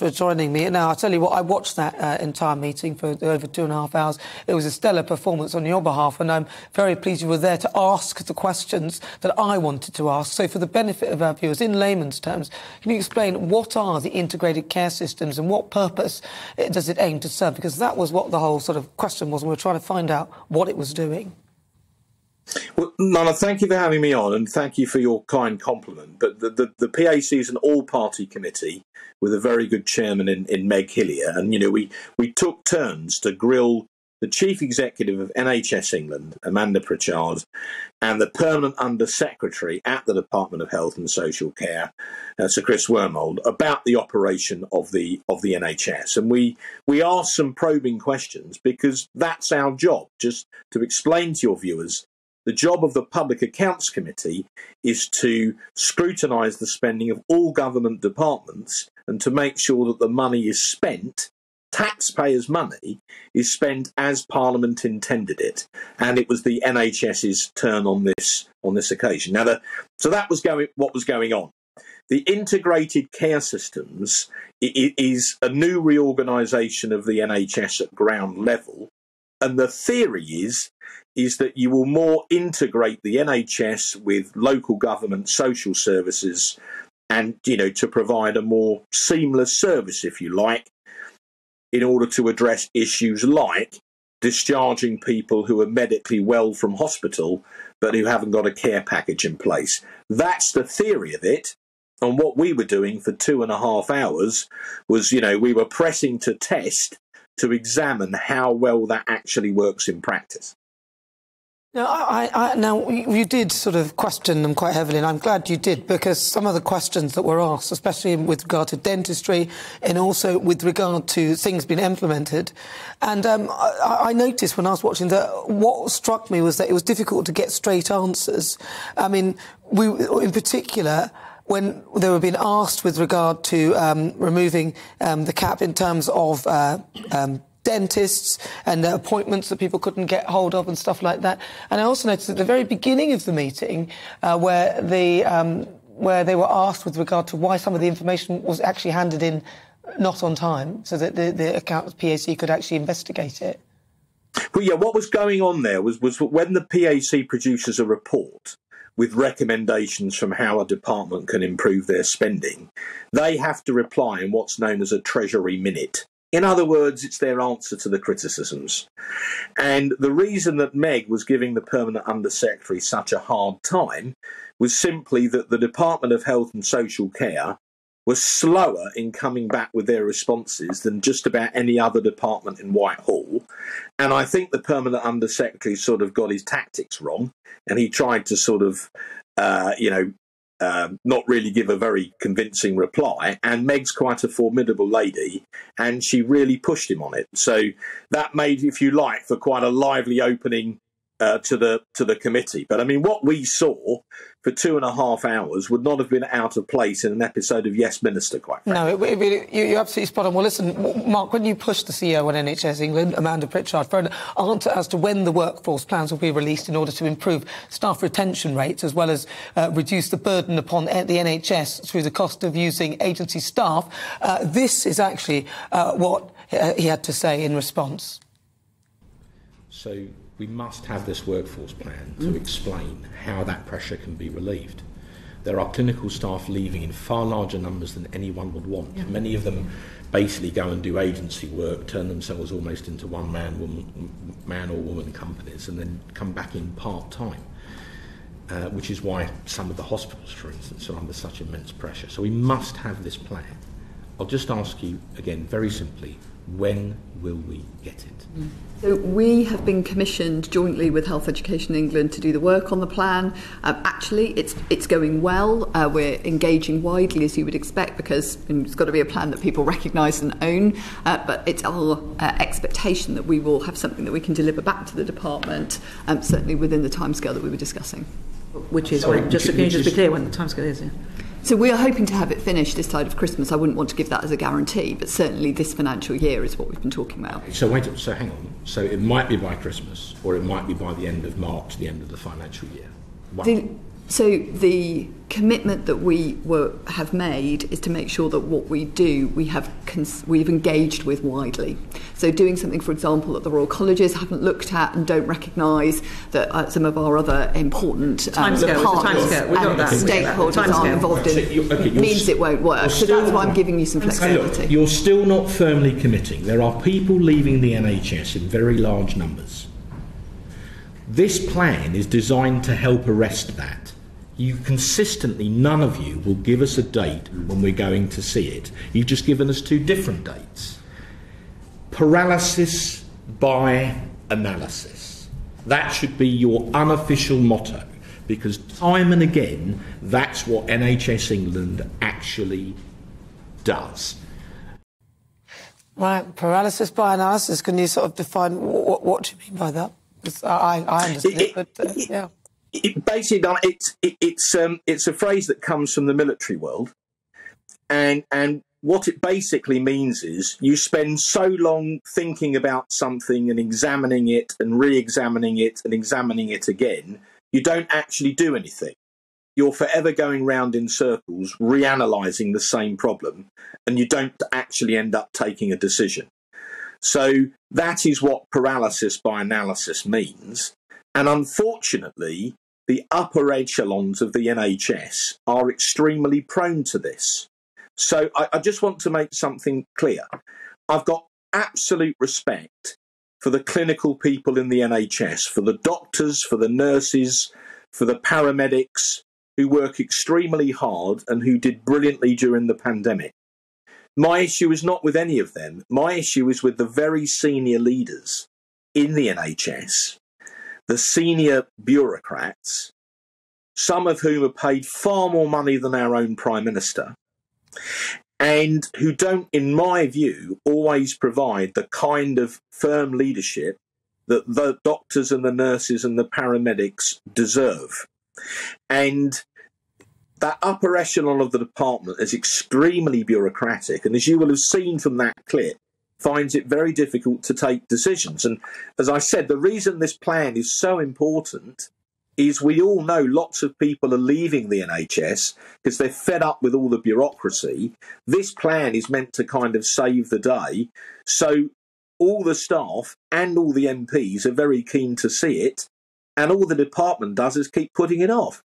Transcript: for joining me. Now, I'll tell you what, I watched that entire meeting for over 2.5 hours. It was a stellar performance on your behalf, and I'm very pleased you were there to ask the questions that I wanted to ask. So for the benefit of our viewers, in layman's terms, can you explain what are the integrated care systems and what purpose does it aim to serve? Because that was what the whole sort of question was, and we were trying to find out what it was doing. Well, Nana, thank you for having me on, and thank you for your kind compliment. But the PAC is an all-party committee with a very good chairman in Meg Hillier. And, you know, we took turns to grill the chief executive of NHS England, Amanda Pritchard, and the permanent undersecretary at the Department of Health and Social Care, Sir Chris Wormald, about the operation of the NHS. And we asked some probing questions, because that's our job, just to explain to your viewers. The job of the Public Accounts Committee is to scrutinise the spending of all government departments and to make sure that the money is spent, taxpayers' money, is spent as Parliament intended it. And it was the NHS's turn on this occasion. Now, what was going on. The integrated care systems is a new reorganisation of the NHS at ground level. And the theory is that you will more integrate the NHS with local government social services and, you know, to provide a more seamless service, if you like, in order to address issues like discharging people who are medically well from hospital but who haven't got a care package in place. That's the theory of it. And what we were doing for 2.5 hours was, you know, we were pressing to test to examine how well that actually works in practice. Now, you did sort of question them quite heavily, and I'm glad you did, because some of the questions that were asked, especially with regard to dentistry and also with regard to things being implemented, and I noticed when I was watching that what struck me was that it was difficult to get straight answers. I mean, in particular, when they were being asked with regard to removing the cap in terms of dentists and appointments that people couldn't get hold of and stuff like that. And I also noticed at the very beginning of the meeting where they were asked with regard to why some of the information was actually handed in not on time, so that the accounts PAC could actually investigate it. Well, yeah, what was going on there was when the PAC produces a report with recommendations from how a department can improve their spending, they have to reply in what's known as a Treasury minute. In other words, it's their answer to the criticisms. And the reason that Meg was giving the permanent undersecretary such a hard time was simply that the Department of Health and Social Care was slower in coming back with their responses than just about any other department in Whitehall. And I think the permanent undersecretary sort of got his tactics wrong, and he tried to sort of, not really give a very convincing reply. And Meg's quite a formidable lady, and she really pushed him on it. So that made, if you like, for quite a lively opening to the committee. But I mean, what we saw for 2.5 hours would not have been out of place in an episode of Yes, Minister, quite frankly. No, you're absolutely spot on. Well, listen, Mark, when you pushed the CEO on NHS England, Amanda Pritchard, for an answer as to when the workforce plans will be released in order to improve staff retention rates as well as reduce the burden upon the NHS through the cost of using agency staff, this is actually what he had to say in response. So we must have this workforce plan to explain how that pressure can be relieved. There are clinical staff leaving in far larger numbers than anyone would want. Yeah. Many of them basically go and do agency work, turn themselves almost into one man or woman companies, and then come back in part-time, which is why some of the hospitals, for instance, are under such immense pressure. So we must have this plan. I'll just ask you again, very simply, when will we get it? So we have been commissioned jointly with Health Education England to do the work on the plan. Actually, it's going well. We're engaging widely, as you would expect, because it's got to be a plan that people recognise and own. But it's our expectation that we will have something that we can deliver back to the department, certainly within the timescale that we were discussing. Which is, sorry, just be clear when the timescale is, yeah? So we are hoping to have it finished this side of Christmas. I wouldn't want to give that as a guarantee, but certainly this financial year is what we've been talking about. So hang on. So it might be by Christmas, or it might be by the end of March, the end of the financial year. Wow. The, So the commitment that we have made is to make sure that what we do, we've engaged with widely. So doing something, for example, that the Royal Colleges haven't looked at and don't recognise, that some of our other important partners and stakeholders aren't involved in, means it won't work. So that's why I'm giving you some flexibility. Look, you're still not firmly committing. There are people leaving the NHS in very large numbers. This plan is designed to help arrest that. You consistently, none of you will give us a date when we're going to see it. You've just given us two different dates. Paralysis by analysis. That should be your unofficial motto, because time and again, that's what NHS England actually does. Right, paralysis by analysis. Can you sort of define what do you mean by that? I understand it, but yeah. It's a phrase that comes from the military world, and what it basically means is you spend so long thinking about something and examining it and re-examining it and examining it again, you don't actually do anything. You're forever going round in circles, reanalyzing the same problem, and you don't actually end up taking a decision. So that is what paralysis by analysis means. And unfortunately, the upper echelons of the NHS are extremely prone to this. So I just want to make something clear. I've got absolute respect for the clinical people in the NHS, for the doctors, for the nurses, for the paramedics who work extremely hard and who did brilliantly during the pandemic. My issue is not with any of them. My issue is with the very senior leaders in the NHS, the senior bureaucrats, some of whom are paid far more money than our own Prime Minister, and who don't, in my view, always provide the kind of firm leadership that the doctors and the nurses and the paramedics deserve. And that upper echelon of the department is extremely bureaucratic, and as you will have seen from that clip, finds it very difficult to take decisions. And as I said, the reason this plan is so important is we all know lots of people are leaving the NHS because they're fed up with all the bureaucracy. This plan is meant to kind of save the day. So all the staff and all the MPs are very keen to see it, and all the department does is keep putting it off.